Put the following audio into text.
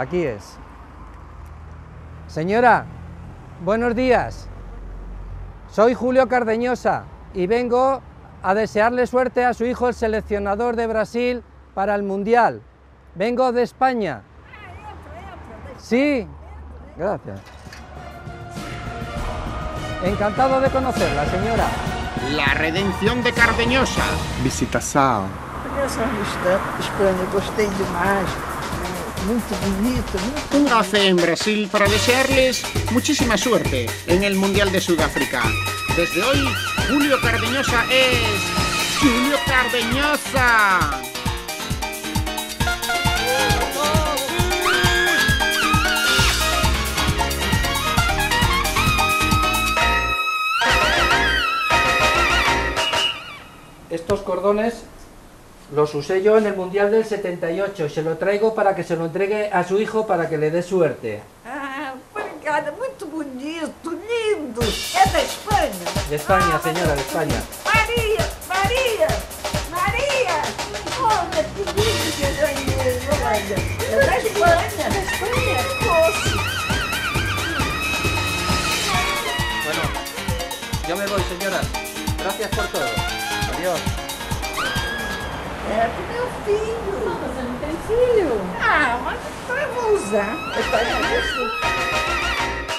Aquí es. Señora, buenos días. Soy Julio Cardeñosa y vengo a desearle suerte a su hijo, el seleccionador de Brasil, para el Mundial. Vengo de España. Sí, gracias. Encantado de conocerla, señora. La redención de Cardeñosa. Visitação. Un café en Brasil para desearles muchísima suerte en el Mundial de Sudáfrica. Desde hoy, Julio Cardeñosa es... ¡Julio Cardeñosa! Estos cordones los usé yo en el Mundial del 78. Se lo traigo para que se lo entregue a su hijo para que le dé suerte. Ah, obrigada, muito bonito, lindo. ¿Es de España? De España, señora, de España. María, María, María. Olha que lindo que eu ganhei, olha. É da Espanha, da Espanha. Bueno, yo me voy, señora. Gracias por todo. Adiós. É do meu filho. Não, mas eu não tenho filho. Ah, mas eu vou usar.